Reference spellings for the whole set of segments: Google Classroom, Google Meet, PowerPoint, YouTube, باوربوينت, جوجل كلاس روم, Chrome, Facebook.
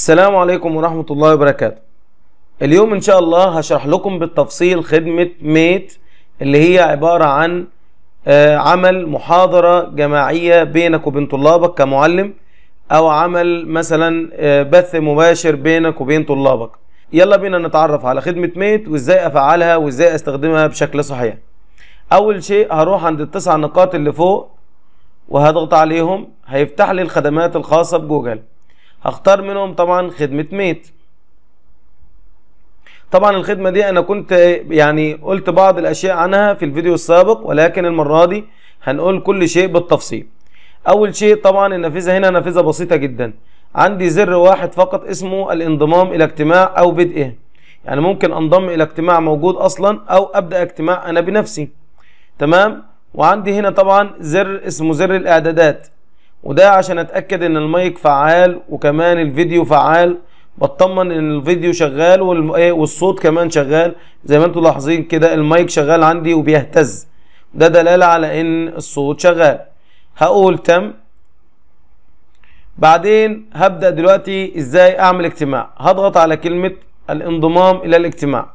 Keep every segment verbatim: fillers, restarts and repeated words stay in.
السلام عليكم ورحمة الله وبركاته. اليوم ان شاء الله هشرح لكم بالتفصيل خدمة ميت اللي هي عبارة عن عمل محاضرة جماعية بينك وبين طلابك كمعلم، او عمل مثلا بث مباشر بينك وبين طلابك. يلا بينا نتعرف على خدمة ميت وازاي افعلها وازاي استخدمها بشكل صحيح. اول شيء هروح عند التسع نقاط اللي فوق وهضغط عليهم، هيفتح لي الخدمات الخاصة بجوجل، هختار منهم طبعا خدمة ميت. طبعا الخدمة دي انا كنت يعني قلت بعض الاشياء عنها في الفيديو السابق، ولكن المرة دي هنقول كل شيء بالتفصيل. اول شيء طبعا النافذة هنا نافذة بسيطة جدا، عندي زر واحد فقط اسمه الانضمام الى اجتماع او بدء، يعني ممكن انضم الى اجتماع موجود اصلا او ابدأ اجتماع انا بنفسي، تمام. وعندي هنا طبعا زر اسمه زر الاعدادات، وده عشان اتأكد ان المايك فعال وكمان الفيديو فعال، بطمن ان الفيديو شغال والصوت كمان شغال. زي ما انتم لاحظين كده المايك شغال عندي وبيهتز، ده دلالة على ان الصوت شغال. هقول تم. بعدين هبدأ دلوقتي ازاي اعمل اجتماع. هضغط على كلمة الانضمام الى الاجتماع.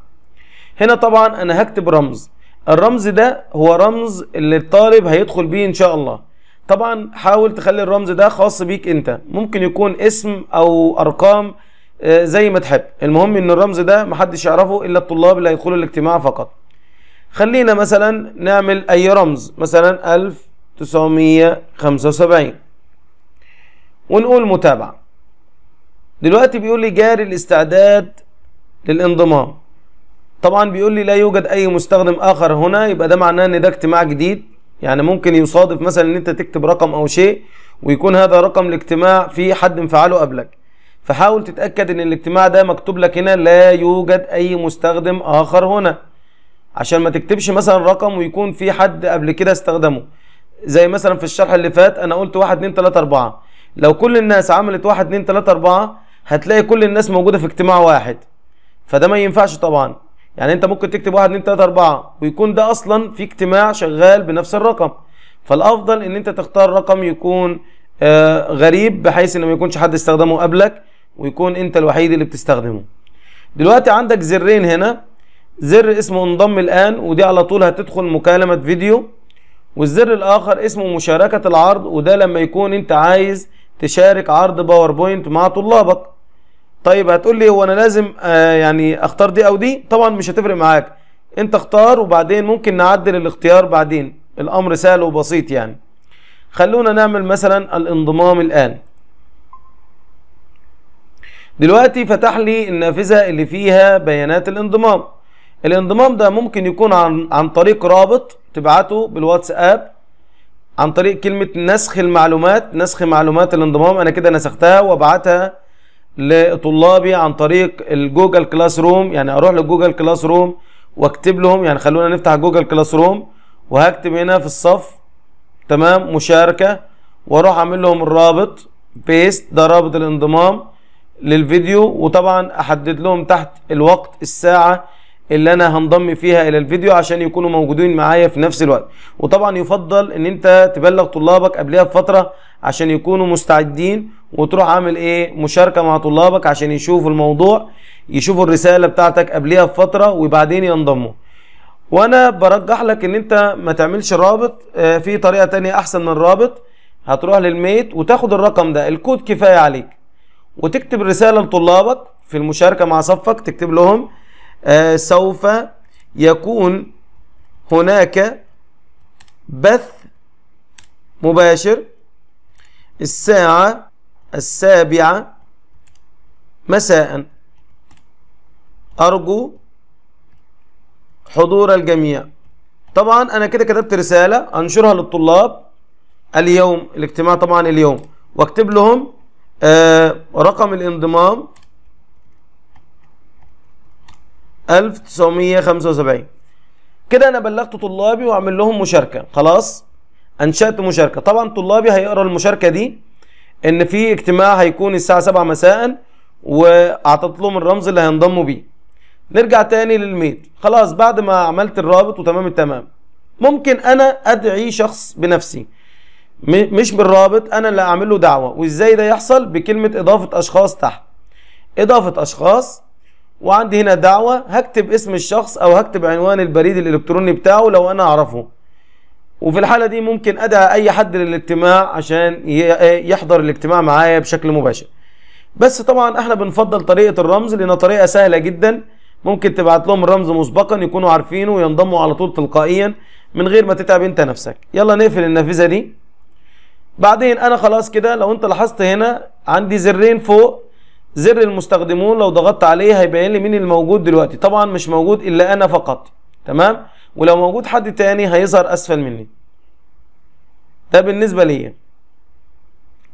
هنا طبعا انا هكتب رمز، الرمز ده هو رمز اللي الطالب هيدخل بيه ان شاء الله. طبعا حاول تخلي الرمز ده خاص بيك انت، ممكن يكون اسم او ارقام زي ما تحب، المهم ان الرمز ده محدش يعرفه الا الطلاب اللي هيدخلوا الاجتماع فقط. خلينا مثلا نعمل اي رمز، مثلا ألف تسعمية خمسة وسبعين، ونقول متابعة. دلوقتي بيقول لي جاري الاستعداد للانضمام، طبعا بيقول لي لا يوجد اي مستخدم اخر هنا، يبقى ده معناه ان ده اجتماع جديد. يعني ممكن يصادف مثلا ان انت تكتب رقم او شيء ويكون هذا رقم الاجتماع في حد مفعله قبلك، فحاول تتأكد ان الاجتماع ده مكتوب لك هنا لا يوجد اي مستخدم اخر هنا، عشان ما تكتبش مثلا رقم ويكون في حد قبل كده استخدمه. زي مثلا في الشرح اللي فات انا قلت واحد اتنين تلاتة اربعة، لو كل الناس عملت واحد اتنين تلاتة اربعة هتلاقي كل الناس موجودة في اجتماع واحد، فده ما ينفعش طبعا. يعني انت ممكن تكتب واحد اتنين تلاتة اربعة ويكون ده اصلا في اجتماع شغال بنفس الرقم، فالافضل ان انت تختار رقم يكون آه غريب بحيث ان ما يكونش حد استخدمه قبلك ويكون انت الوحيد اللي بتستخدمه. دلوقتي عندك زرين هنا، زر اسمه انضم الان، ودي على طول هتدخل مكالمة فيديو، والزر الاخر اسمه مشاركة العرض، وده لما يكون انت عايز تشارك عرض باوربوينت مع طلابك. طيب هتقول لي هو انا لازم آه يعني اختار دي او دي؟ طبعا مش هتفرق معاك، انت اختار وبعدين ممكن نعدل الاختيار بعدين، الامر سهل وبسيط. يعني خلونا نعمل مثلا الانضمام الان. دلوقتي فتح لي النافذة اللي فيها بيانات الانضمام. الانضمام ده ممكن يكون عن, عن طريق رابط تبعته بالواتساب، عن طريق كلمة نسخ المعلومات، نسخ معلومات الانضمام، انا كده نسختها وابعتها لطلابي عن طريق الجوجل كلاس روم. يعني اروح لجوجل كلاس روم واكتب لهم، يعني خلونا نفتح جوجل كلاس روم وهكتب هنا في الصف، تمام، مشاركة، واروح اعمل لهم الرابط بيست، ده رابط الانضمام للفيديو، وطبعا احدد لهم تحت الوقت الساعة اللي انا هنضم فيها الى الفيديو عشان يكونوا موجودين معايا في نفس الوقت. وطبعا يفضل ان انت تبلغ طلابك قبلها بفترة عشان يكونوا مستعدين، وتروح عامل ايه مشاركة مع طلابك عشان يشوفوا الموضوع، يشوفوا الرسالة بتاعتك قبلها بفترة وبعدين ينضموا. وانا برجح لك ان انت ما تعملش رابط، في طريقة تانية احسن من الرابط، هتروح للميت وتاخد الرقم ده، الكود كفاية عليك، وتكتب رسالة لطلابك في المشاركة مع صفك، تكتب لهم آه سوف يكون هناك بث مباشر الساعة السابعة مساء، أرجو حضور الجميع. طبعا أنا كده كتبت رسالة أنشرها للطلاب اليوم، الاجتماع طبعا اليوم، واكتب لهم آه رقم الانضمام ألف تسعمية خمسة وسبعين. كده أنا بلغت طلابي وأعمل لهم مشاركة، خلاص أنشأت مشاركة. طبعا طلابي هيقرأ المشاركة دي ان في اجتماع هيكون الساعة سبعة مساء، واعطيت لهم الرمز اللي هينضموا بيه. نرجع تاني للميت. خلاص بعد ما عملت الرابط وتمام التمام، ممكن انا ادعي شخص بنفسي مش بالرابط، انا اللي اعمل له دعوة. وازاي ده يحصل؟ بكلمة اضافة اشخاص تحت. اضافه اشخاص، وعندي هنا دعوه هكتب اسم الشخص او هكتب عنوان البريد الالكتروني بتاعه لو انا اعرفه، وفي الحاله دي ممكن ادعى اي حد للاجتماع عشان يحضر الاجتماع معايا بشكل مباشر. بس طبعا احنا بنفضل طريقه الرمز لانها طريقه سهله جدا، ممكن تبعت لهم الرمز مسبقا يكونوا عارفينه وينضموا على طول تلقائيا من غير ما تتعب انت نفسك. يلا نقفل النافذه دي. بعدين انا خلاص كده لو انت لاحظت هنا عندي زرين فوق، زر المستخدمون لو ضغطت عليه هيبين لي مين الموجود دلوقتي، طبعا مش موجود الا انا فقط، تمام؟ ولو موجود حد تاني هيظهر اسفل مني. ده بالنسبه ليا.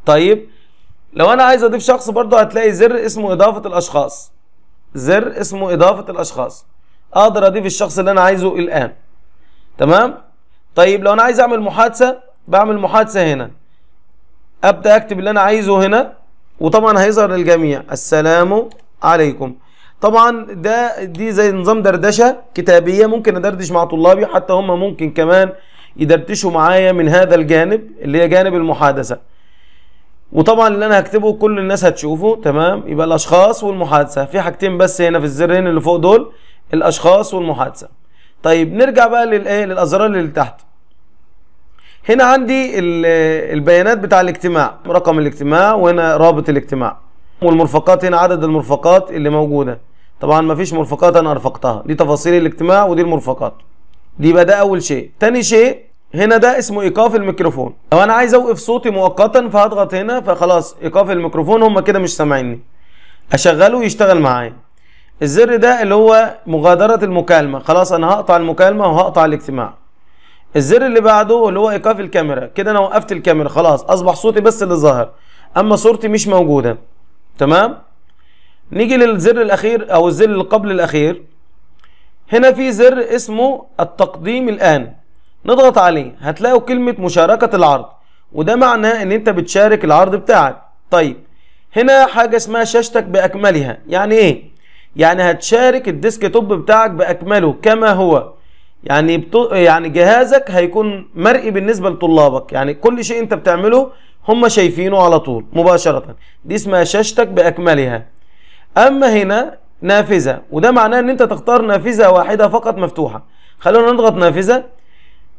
طيب لو انا عايز اضيف شخص برضه هتلاقي زر اسمه اضافه الاشخاص، زر اسمه اضافه الاشخاص، اقدر اضيف الشخص اللي انا عايزه الان، تمام؟ طيب لو انا عايز اعمل محادثه بعمل محادثه هنا، ابدا اكتب اللي انا عايزه هنا وطبعا هيظهر للجميع السلام عليكم. طبعا ده دي زي نظام دردشه كتابيه، ممكن ادردش مع طلابي، حتى هم ممكن كمان يدردشوا معايا من هذا الجانب اللي هي جانب المحادثه. وطبعا اللي انا هكتبه كل الناس هتشوفه، تمام؟ يبقى الاشخاص والمحادثه، في حاجتين بس هنا في الزرين اللي فوق دول، الاشخاص والمحادثه. طيب نرجع بقى للايه، للازرار اللي تحت. هنا عندي البيانات بتاع الاجتماع، رقم الاجتماع، وهنا رابط الاجتماع، والمرفقات هنا عدد المرفقات اللي موجوده. طبعا مفيش مرفقات انا ارفقتها، دي تفاصيل الاجتماع ودي المرفقات دي. يبقى ده اول شيء. تاني شيء هنا ده اسمه ايقاف الميكروفون، لو انا عايز اوقف صوتي مؤقتا فهضغط هنا فخلاص ايقاف الميكروفون، هم كده مش سامعيني، اشغله يشتغل معايا. الزر ده اللي هو مغادره المكالمه، خلاص انا هقطع المكالمه وهقطع الاجتماع. الزر اللي بعده اللي هو ايقاف الكاميرا، كده انا وقفت الكاميرا، خلاص اصبح صوتي بس اللي ظاهر اما صورتي مش موجوده، تمام؟ نيجي للزر الاخير او الزر اللي قبل الاخير. هنا في زر اسمه التقديم الان، نضغط عليه هتلاقوا كلمه مشاركه العرض، وده معناه ان انت بتشارك العرض بتاعك. طيب هنا حاجه اسمها شاشتك باكملها، يعني ايه؟ يعني هتشارك الديسك توب بتاعك باكمله كما هو، يعني بتو... يعني جهازك هيكون مرئي بالنسبه لطلابك، يعني كل شيء انت بتعمله هم شايفينه على طول مباشره، دي اسمها شاشتك باكملها. اما هنا نافذه، وده معناه ان انت تختار نافذه واحده فقط مفتوحه. خلونا نضغط نافذه.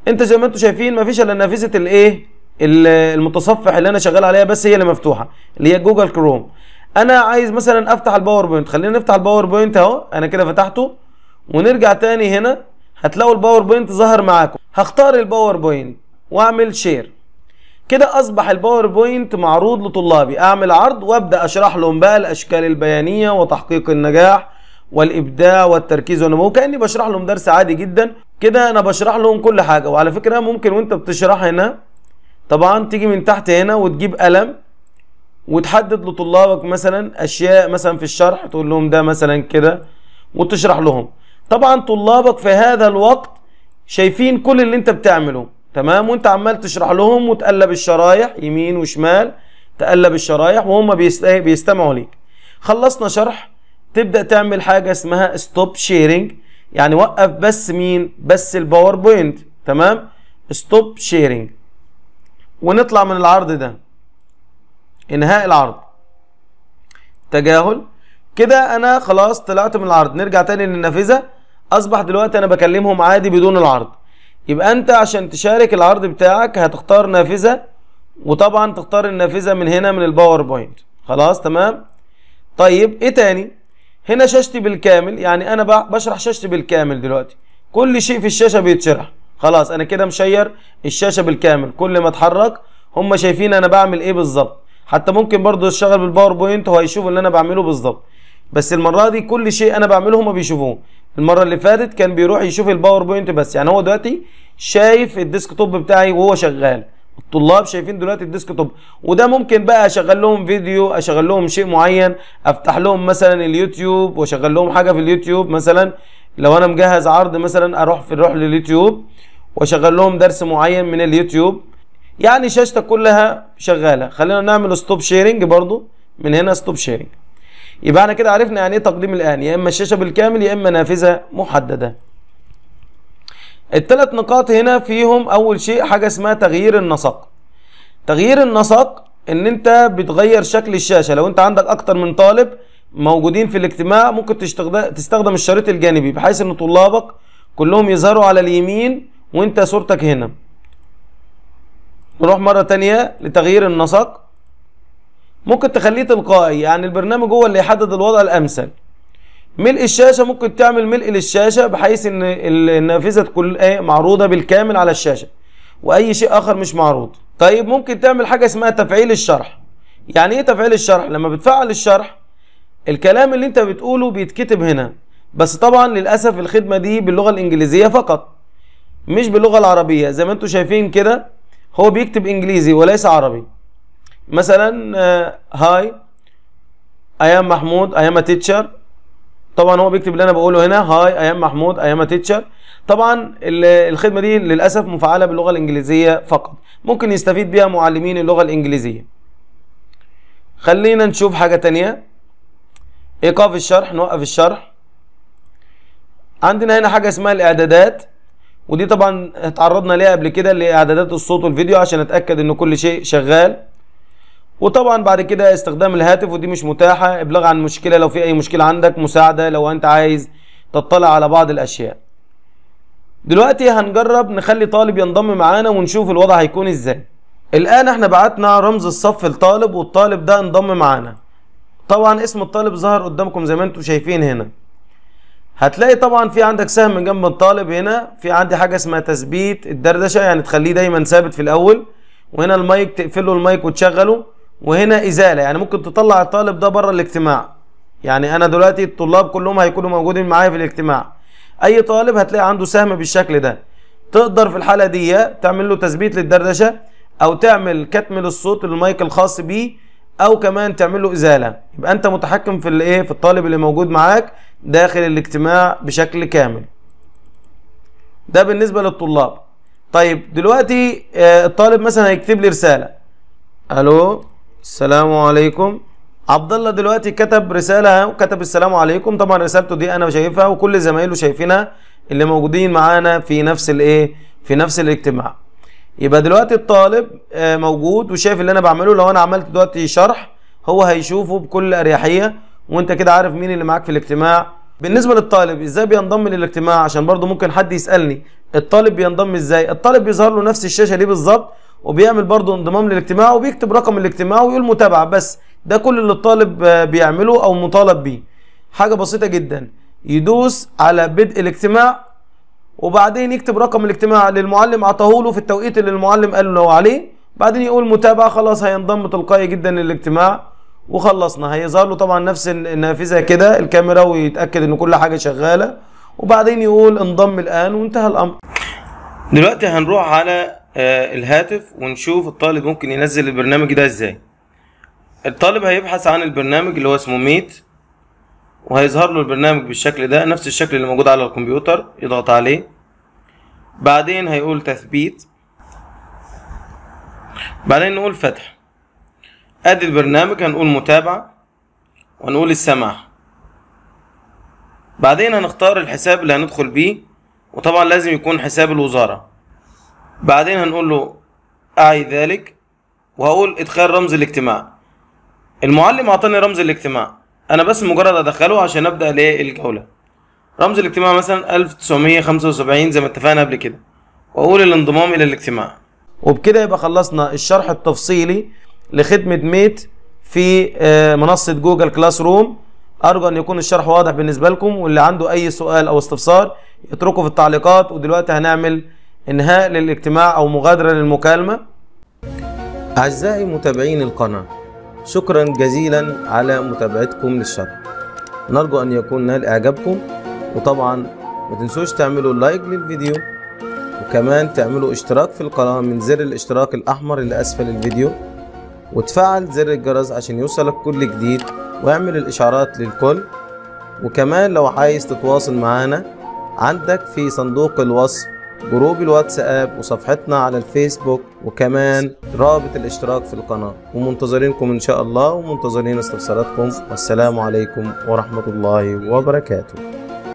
انت زي ما انتم شايفين مفيش الا نافذه الايه، المتصفح اللي انا شغال عليها بس هي اللي مفتوحه، اللي هي جوجل كروم. انا عايز مثلا افتح الباوربوينت، خلينا نفتح الباوربوينت اهو، انا كده فتحته. ونرجع تاني هنا هتلاقوا الباوربوينت ظهر معاكم. هختار الباوربوينت واعمل شير، كده اصبح الباوربوينت معروض لطلابي، اعمل عرض وابدا اشرح لهم بقى الاشكال البيانيه وتحقيق النجاح والابداع والتركيز، وانا وكاني بشرح لهم درس عادي جدا، كده انا بشرح لهم كل حاجه. وعلى فكره ممكن وانت بتشرح هنا طبعا تيجي من تحت هنا وتجيب قلم وتحدد لطلابك مثلا اشياء مثلا في الشرح، تقول لهم ده مثلا كده وتشرح لهم. طبعا طلابك في هذا الوقت شايفين كل اللي انت بتعمله، تمام؟ وانت عمال تشرح لهم وتقلب الشرايح يمين وشمال، تقلب الشرايح وهم بيستمعوا ليك. خلصنا شرح، تبدأ تعمل حاجة اسمها ستوب شيرنج، يعني وقف بس مين؟ بس الباوربوينت، تمام؟ ستوب شيرنج، ونطلع من العرض ده، انهاء العرض، تجاهل. كده انا خلاص طلعت من العرض. نرجع تاني للنافذة، اصبح دلوقتي انا بكلمهم عادي بدون العرض. يبقى انت عشان تشارك العرض بتاعك هتختار نافذة، وطبعا تختار النافذة من هنا من الباوربوينت، خلاص تمام؟ طيب ايه تاني؟ هنا شاشتي بالكامل، يعني انا بشرح شاشتي بالكامل دلوقتي، كل شيء في الشاشة بيتشرح، خلاص انا كده مشير الشاشة بالكامل، كل ما اتحرك هم شايفين انا بعمل ايه بالظبط. حتى ممكن برضه اشتغل بالباوربوينت وهيشوفوا اللي انا بعمله بالظبط، بس المرة دي كل شيء انا بعمله هما بيشوفوه. المرة اللي فاتت كان بيروح يشوف الباوربوينت بس، يعني هو دلوقتي شايف الديسكتوب بتاعي وهو شغال، الطلاب شايفين دلوقتي الديسكتوب. وده ممكن بقى اشغل لهم فيديو، اشغل لهم شيء معين، افتح لهم مثلا اليوتيوب واشغل لهم حاجة في اليوتيوب، مثلا لو انا مجهز عرض مثلا اروح في اروح لليوتيوب واشغل لهم درس معين من اليوتيوب، يعني شاشتك كلها شغالة. خلينا نعمل ستوب شيرنج برضو من هنا، ستوب شيرنج. يبقى احنا كده عرفنا يعني ايه تقديم الان، يا اما الشاشه بالكامل يا اما نافذه محدده. الثلاث نقاط هنا فيهم اول شيء حاجه اسمها تغيير النسق. تغيير النسق ان انت بتغير شكل الشاشه، لو انت عندك اكتر من طالب موجودين في الاجتماع ممكن تستخدم الشريط الجانبي بحيث ان طلابك كلهم يظهروا على اليمين وانت صورتك هنا. نروح مرة تانية لتغيير النسق. ممكن تخليه تلقائي، يعني البرنامج هو اللي يحدد الوضع الامثل. ملء الشاشة ممكن تعمل ملء للشاشة بحيث ان النافذة تكون معروضة بالكامل على الشاشة واي شيء اخر مش معروض. طيب ممكن تعمل حاجة اسمها تفعيل الشرح. يعني ايه تفعيل الشرح؟ لما بتفعل الشرح الكلام اللي انت بتقوله بيتكتب هنا، بس طبعا للاسف الخدمة دي باللغة الانجليزية فقط مش باللغة العربية. زي ما انتم شايفين كده هو بيكتب انجليزي وليس عربي. مثلا هاي اي ام محمود اي ام تيتشر، طبعا هو بيكتب اللي انا بقوله هنا هاي اي ام محمود اي ام تيتشر. طبعا الخدمه دي للاسف مفعله باللغه الانجليزيه فقط، ممكن يستفيد بيها معلمين اللغه الانجليزيه. خلينا نشوف حاجه تانية. ايقاف الشرح، نوقف الشرح. عندنا هنا حاجه اسمها الاعدادات، ودي طبعا اتعرضنا ليها قبل كده اللي هي اعدادات الصوت والفيديو عشان اتاكد ان كل شيء شغال. وطبعا بعد كده استخدام الهاتف، ودي مش متاحه، ابلاغ عن مشكله لو في اي مشكله عندك، مساعده لو انت عايز تطلع على بعض الاشياء. دلوقتي هنجرب نخلي طالب ينضم معانا ونشوف الوضع هيكون ازاي. الان احنا بعتنا رمز الصف لطالب والطالب ده انضم معانا. طبعا اسم الطالب ظهر قدامكم زي ما انتم شايفين هنا. هتلاقي طبعا في عندك سهم من جنب الطالب، هنا في عندي حاجه اسمها تثبيت الدردشه، يعني تخليه دايما ثابت في الاول، وهنا المايك تقفله المايك وتشغله، وهنا ازاله، يعني ممكن تطلع الطالب ده بره الاجتماع. يعني انا دلوقتي الطلاب كلهم هيكونوا موجودين معايا في الاجتماع، اي طالب هتلاقي عنده سهم بالشكل ده. تقدر في الحاله دي تعمل له تثبيت للدردشه، او تعمل كتم للصوت للمايك الخاص بيه، او كمان تعمل له ازاله. يبقى انت متحكم في الايه في الطالب اللي موجود معاك داخل الاجتماع بشكل كامل. ده بالنسبه للطلاب. طيب دلوقتي الطالب مثلا هيكتب لي رساله، الو السلام عليكم. عبد الله دلوقتي كتب رساله وكتب السلام عليكم. طبعا رسالته دي انا شايفها وكل زمايله شايفينها اللي موجودين معانا في نفس الايه في نفس الاجتماع. يبقى دلوقتي الطالب موجود وشايف اللي انا بعمله. لو انا عملت دلوقتي شرح هو هيشوفه بكل اريحيه، وانت كده عارف مين اللي معاك في الاجتماع. بالنسبه للطالب ازاي بينضم للاجتماع، عشان برضو ممكن حد يسالني الطالب بينضم ازاي. الطالب بيظهر له نفس الشاشه دي بالظبط، وبيعمل برضه انضمام للاجتماع، وبيكتب رقم الاجتماع ويقول متابعه، بس ده كل اللي الطالب بيعمله او مطالب بيه. حاجه بسيطه جدا، يدوس على بدء الاجتماع وبعدين يكتب رقم الاجتماع اللي المعلم عطاهوله في التوقيت اللي المعلم قال له عليه، بعدين يقول متابعه، خلاص هينضم تلقائي جدا للاجتماع وخلصنا. هيظهر له طبعا نفس النافذه كده الكاميرا، ويتاكد ان كل حاجه شغاله، وبعدين يقول انضم الان، وانتهى الامر. دلوقتي هنروح على الهاتف ونشوف الطالب ممكن ينزل البرنامج ده ازاي. الطالب هيبحث عن البرنامج اللي هو اسمه ميت، وهيظهر له البرنامج بالشكل ده، نفس الشكل اللي موجود على الكمبيوتر. يضغط عليه، بعدين هيقول تثبيت، بعدين نقول فتح. ادي البرنامج، هنقول متابعة وهنقول السماع، بعدين هنختار الحساب اللي هندخل بيه، وطبعا لازم يكون حساب الوزارة. بعدين هنقول له اعي ذلك، وهقول ادخال رمز الاجتماع. المعلم اعطاني رمز الاجتماع، انا بس مجرد ادخله عشان ابدا ليه الجوله. رمز الاجتماع مثلا ألف وتسعمية وخمسة وسبعين زي ما اتفقنا قبل كده، واقول الانضمام الى الاجتماع. وبكده يبقى خلصنا الشرح التفصيلي لخدمه ميت في منصه جوجل كلاس روم. ارجو ان يكون الشرح واضح بالنسبه لكم، واللي عنده اي سؤال او استفسار اتركه في التعليقات. ودلوقتي هنعمل انهاء للاجتماع او مغادرة للمكالمة. اعزائي متابعين القناة، شكرا جزيلا على متابعتكم للشرح، نرجو ان يكون نال اعجابكم، وطبعا ما تنسوش تعملوا لايك للفيديو، وكمان تعملوا اشتراك في القناة من زر الاشتراك الاحمر اللي اسفل الفيديو، وتفعل زر الجرس عشان يوصلك كل جديد، واعمل الاشعارات للكل. وكمان لو عايز تتواصل معانا عندك في صندوق الوصف جروب الواتساب وصفحتنا على الفيسبوك، وكمان رابط الاشتراك في القناة. ومنتظرينكم ان شاء الله، ومنتظرين استفساراتكم، والسلام عليكم ورحمة الله وبركاته.